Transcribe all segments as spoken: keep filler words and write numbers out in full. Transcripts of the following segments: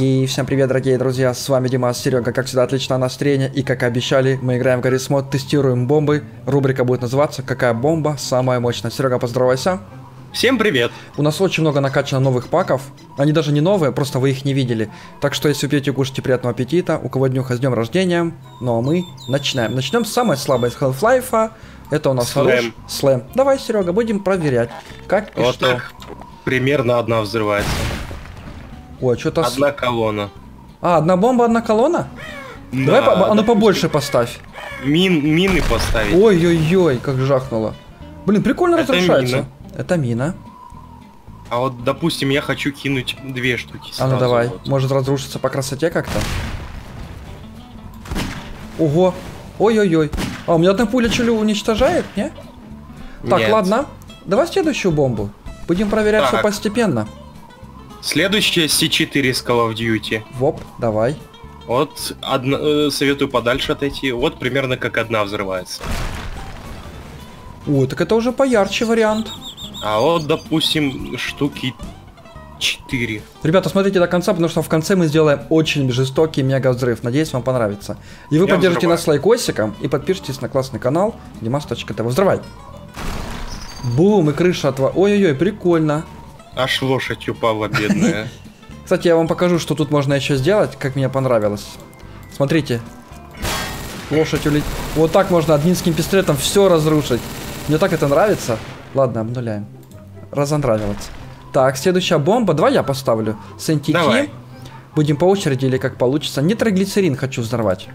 И всем привет, дорогие друзья, с вами Димас, Серега, как всегда, отличное настроение, и как и обещали, мы играем в Garry's Mod, тестируем бомбы, рубрика будет называться «Какая бомба самая мощная?». Серега, поздоровайся. Всем привет. У нас очень много накачано новых паков, они даже не новые, просто вы их не видели. Так что если вы пьете, кушайте, приятного аппетита, у кого днюха с днем рождения, ну а мы начинаем. Начнем с самой слабой из Half-Life, это у нас слэм. слэм. Давай, Серега, будем проверять, как и вот что. Так. Примерно одна взрывается. Ой, что-то... Одна колонна. А, одна бомба, одна колонна? Да, давай по... да, ну побольше поставь. Мин... Мины поставить. Ой-ой-ой, как жахнуло. Блин, прикольно это разрушается. Мина. Это мина. А вот, допустим, я хочу кинуть две штуки. А ну давай, вот. Может разрушиться по красоте как-то? Ого. Ой-ой-ой. А, у меня одна пуля чулю уничтожает, не? Так, нет. Ладно. Давай следующую бомбу. Будем проверять так. Все постепенно. Следующая Си четыре с Call of Duty. Воп, давай. Вот, одна, советую подальше отойти. Вот примерно как одна взрывается. О, так это уже поярче вариант. А вот, допустим, штуки четыре. Ребята, смотрите до конца, потому что в конце мы сделаем очень жестокий мега взрыв. Надеюсь, вам понравится. И вы Я поддержите взрываю. Нас лайкосиком и подпишитесь на классный канал Димас.ТВ. Взрывай. Бум, и крыша отва... Ой-ой-ой, прикольно. Аж лошадь упала, бедная. Кстати, я вам покажу, что тут можно еще сделать, как мне понравилось. Смотрите. Лошадь улетит. Вот так можно однинским пистолетом все разрушить. Мне так это нравится. Ладно, обнуляем. Разонравилось. Так, следующая бомба. Давай я поставлю. Сентики. Будем по очереди или как получится. Нитроглицерин хочу взорвать.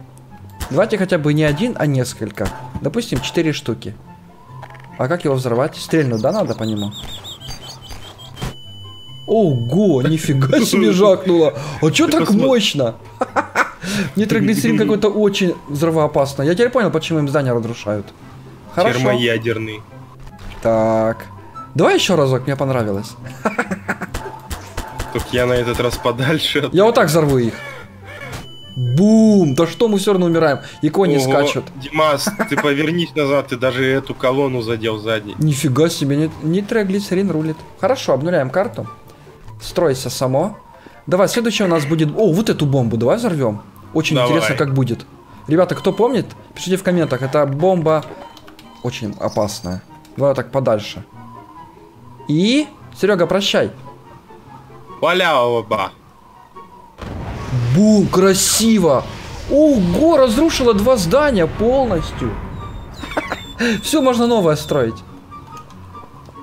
Давайте хотя бы не один, а несколько. Допустим, четыре штуки. А как его взорвать? Стрельнуть, да, надо по нему? Ого, нифига себе жахнуло. А чё так мощно? Нитроглицерин какой-то очень взрывоопасный. Я теперь понял, почему им здания разрушают. Хорошо. Термоядерный. Так. Давай еще разок, мне понравилось. Только я на этот раз подальше. Я вот так взорву их. Бум! Да что мы все равно умираем? И кони скачут. Димас, ты повернись назад, ты даже эту колонну задел сзади. Нифига себе, нитроглицерин рулит. Хорошо, обнуляем карту. Стройся само. Давай, следующее у нас будет... О, вот эту бомбу давай взорвем. Очень давай. Интересно, как будет. Ребята, кто помнит, пишите в комментах. Это бомба очень опасная. Давай так подальше. И... Серега, прощай. Полява. Бум, красиво. Ого, разрушила два здания полностью. Все, можно новое строить.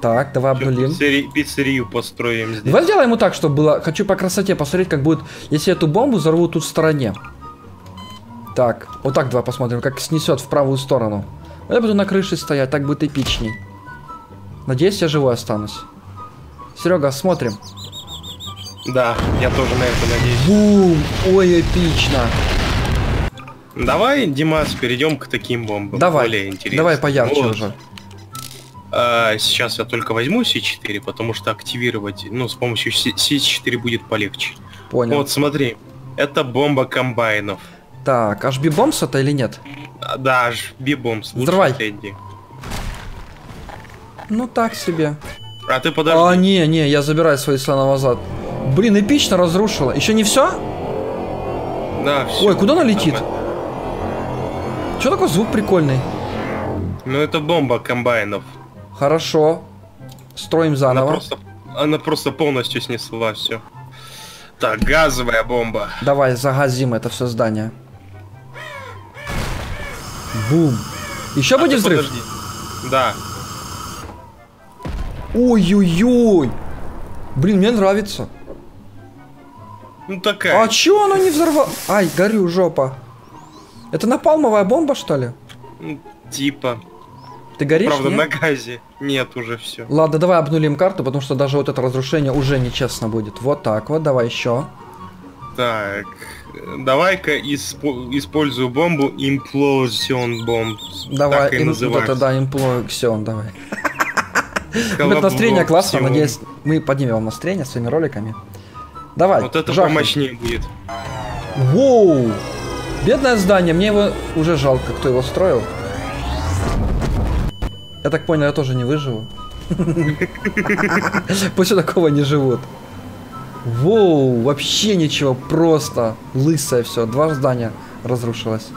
Так, давай обнулим. Пиццерию построим здесь. Давай сделаем вот так, чтобы было... Хочу по красоте посмотреть, как будет, если эту бомбу взорвут тут в стороне. Так, вот так давай посмотрим, как снесет в правую сторону. Я буду на крыше стоять, так будет эпичней. Надеюсь, я живой останусь. Серега, смотрим. Да, я тоже на это надеюсь. Бум! Ой, эпично! Давай, Димас, перейдем к таким бомбам. Давай, давай поярче вот. Уже. А, сейчас я только возьму Си четыре, потому что активировать, ну, с помощью Си четыре будет полегче. Понял. Вот, смотри, это бомба комбайнов. Так, Эйч Би бомс это или нет? А, да, Эйч Би бомс. Взрывай. Ну, так себе. А ты подожди. А, не, не, я забираю свои слона назад. Блин, эпично разрушила. Еще не все? Да, все. Ой, куда она летит? Ага. Че такой звук прикольный? Ну, это бомба комбайнов. Хорошо. Строим заново. Она просто, она просто полностью снесла все. Так, газовая бомба. Давай, загазим это все здание. Бум. Еще а будет взрыв? Подожди. Да. Ой-ой-ой. Блин, мне нравится. Ну такая. А чё она не взорвала? Ай, горю, жопа. Это напалмовая бомба, что ли? Типа. Ты горишь? Правда, нет? На газе. Нет, уже все. Ладно, давай обнулим карту, потому что даже вот это разрушение уже нечестно будет. Вот так вот, давай еще. Так. Давай-ка исп... использую бомбу Implosion Bomb. Давай, так и ин... вот это, да, Implosion, давай. Ребят, настроение классно, надеюсь, мы поднимем вам настроение своими роликами. Давай, вот это жахнем. Помощнее будет. Воу! Бедное здание, мне его уже жалко, кто его строил. Я так понял, я тоже не выживу. Пусть такого не живут. Воу, вообще ничего, просто лысое все. Два здания разрушилось.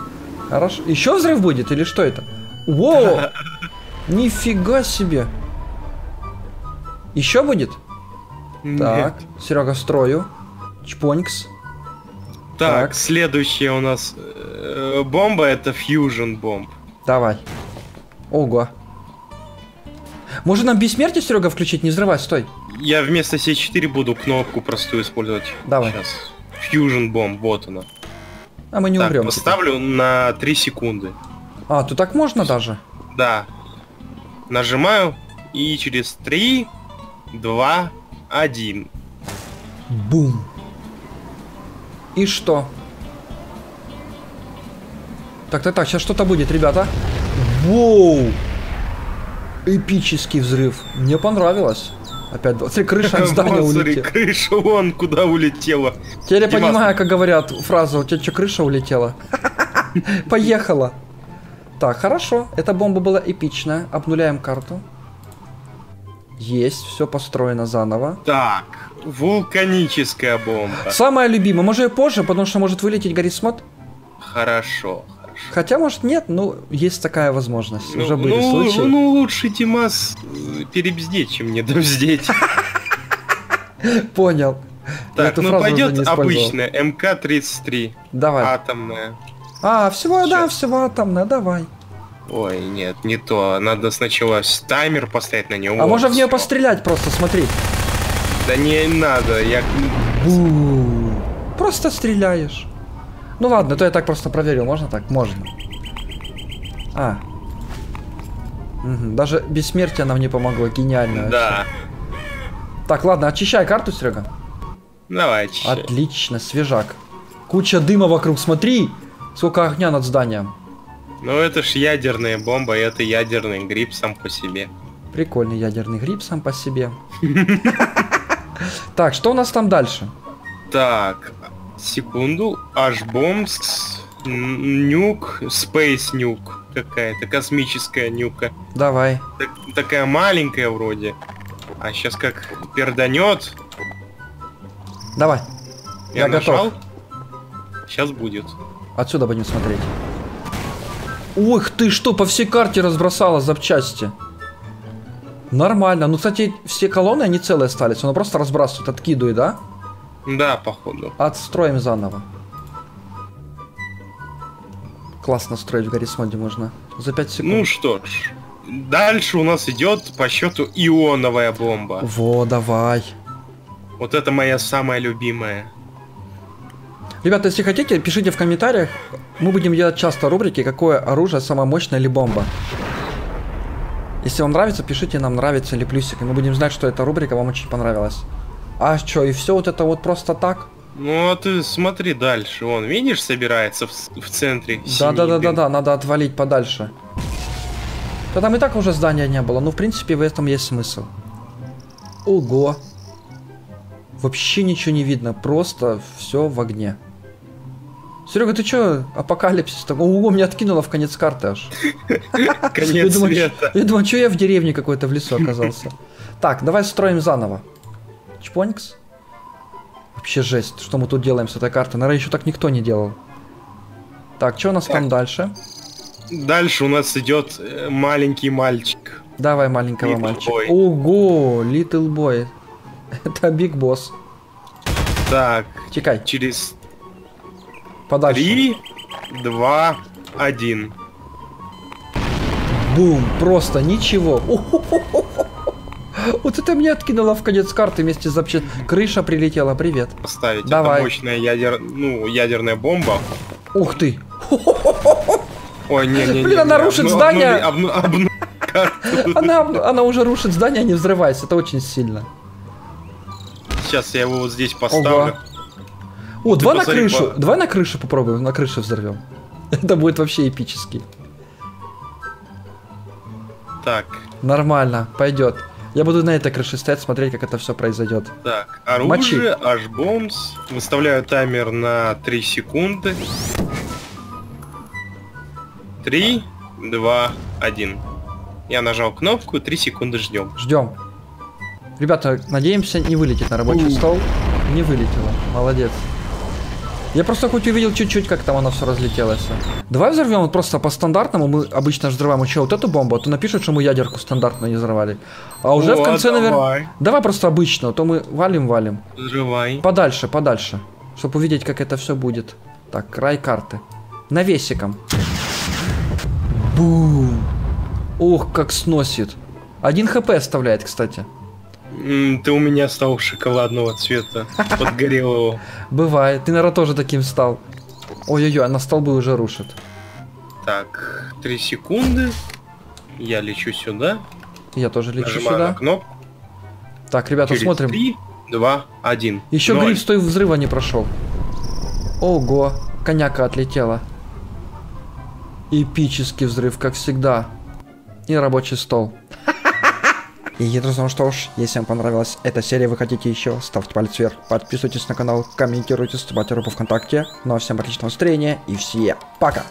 Хорошо. Еще взрыв будет или что это? Воу! Нифига себе! Еще будет? Нет. Так, Серега, строю. Чпонькс. Так, так, следующая у нас э, бомба, это фьюжн бомб. Давай. Ого. Может нам бессмертие, Серега, включить? Не взрывай, стой. Я вместо си четыре буду кнопку простую использовать. Давай. Сейчас. Фьюжн бомб, вот она. А мы не так, умрем. Поставлю теперь на три секунды. А, тут так можно даже? Да. Нажимаю и через три, два, один. Бум. И что? Так, так, так, сейчас что-то будет, ребята. Воу! Эпический взрыв. Мне понравилось. Опять два. Смотри, крыша от здания улетела. Крыша вон куда улетела. Теперь я понимаю, как говорят фразу, у тебя что, крыша улетела? Поехала. Так, хорошо. Эта бомба была эпичная. Обнуляем карту. Есть, все построено заново. Так, вулканическая бомба. Самая любимая. Может, и позже, потому что может вылететь Гаррис Мод. Хорошо, хорошо. Хотя, может, нет, но есть такая возможность. Ну, уже были ну, случаи. Ну, лучше Димас перебздеть, чем не добздеть. Понял. Так, ну пойдет обычная эм ка тридцать три. Давай. Атомная. А, всего, да, всего атомная, давай. Ой, нет, не то. Надо сначала таймер поставить на него. А можно в нее пострелять просто, смотри. Да не надо, я... Бу-у-у. Просто стреляешь. Ну ладно, то я так просто проверил. Можно так? Можно. А. Угу. Даже бессмертие нам не помогло. Гениально. Да. Вообще. Так, ладно, очищай карту, Серега. Давай, очищай. Отлично, свежак. Куча дыма вокруг, смотри. Сколько огня над зданием. Ну это ж ядерная бомба, это ядерный гриб сам по себе. Прикольный ядерный гриб сам по себе. Так, что у нас там дальше? Так, секунду. эйч бомс, нюк, Space нюк. Какая-то космическая нюка. Давай. Такая маленькая вроде. А сейчас как перданет. Давай. Я готов. Сейчас будет. Отсюда будем смотреть. Ох ты, что, по всей карте разбросала запчасти. Нормально. Ну, кстати, все колонны, они целые остались. Он просто разбрасывает, откидывает, да? Да, походу. Отстроим заново. Классно строить в Гаррис Моде можно. За пять секунд. Ну что ж. Дальше у нас идет по счету ионовая бомба. Во, давай. Вот это моя самая любимая. Ребята, если хотите, пишите в комментариях. Мы будем делать часто рубрики, какое оружие самое мощное или бомба. Если вам нравится, пишите нам нравится или плюсик. И мы будем знать, что эта рубрика вам очень понравилась. А что, и все вот это вот просто так? Ну а ты смотри дальше. Он, видишь, собирается в, в центре. Да-да-да-да-да, надо отвалить подальше. Да там и так уже здания не было. Ну в принципе в этом есть смысл. Ого. Вообще ничего не видно, просто все в огне. Серега, ты чё, апокалипсис такой? Ого, меня откинуло в конец карты аж. Конец света. Я думаю, чё я в деревне какой-то в лесу оказался. Так, давай строим заново. Чпонькс. Вообще жесть, что мы тут делаем с этой картой. Наверное, еще так никто не делал. Так, что у нас там дальше? Дальше у нас идет маленький мальчик. Давай маленького мальчика. Ого, Little Boy. Это Big Boss. Так. Чекай. Через... Подальше. три, два, один. Бум, просто ничего. Вот это меня откинуло в конец карты вместе с запчастками. Крыша прилетела, привет. Поставить. Давай. Это мощная ядер... ну, ядерная бомба. Ух ты. Ой, не, не, не, блин, она не, рушит обну... здание. Обну... Обну... Обну... Она, обну... она уже рушит здание, не взрывается. Это очень сильно. Сейчас я его вот здесь поставлю. Ого. О, два на крышу. По... Два на крышу попробуем, на крышу взорвем. Это будет вообще эпически. Так. Нормально, пойдет. Я буду на этой крыше стоять, смотреть, как это все произойдет. Так, оружие, эйч бомс. Выставляю таймер на три секунды. три, два, один. Я нажал кнопку, три секунды ждем. Ждем. Ребята, надеемся, не вылетит на рабочий У. стол. Не вылетело. Молодец. Я просто хоть увидел чуть-чуть, как там оно все разлетелось. Давай взорвем вот просто по стандартному. Мы обычно взрываем еще вот эту бомбу, а то напишут, что мы ядерку стандартную не взорвали. А уже О, в конце, наверное... Давай. давай просто обычно, а то мы валим-валим. Взрывай. Подальше, подальше. Чтобы увидеть, как это все будет. Так, край карты. Навесиком. Бум. Ох, как сносит. Один хп оставляет, кстати. Ты у меня стал шоколадного цвета, подгорелого. Бывает, ты, наверное, тоже таким стал. Ой-ой-ой, она столбы уже рушит. Так, три секунды. Я лечу сюда. Я тоже лечу Нажимаю сюда. На кнопку. Так, ребята, Через смотрим. три, два, один. Еще гриф с той взрыва не прошел. Ого, коняка отлетела. Эпический взрыв, как всегда. И рабочий стол. И, друзья, ну что ж, если вам понравилась эта серия, вы хотите еще, ставьте палец вверх, подписывайтесь на канал, комментируйте, ставьте группу ВКонтакте. Ну а всем отличного настроения и все, пока!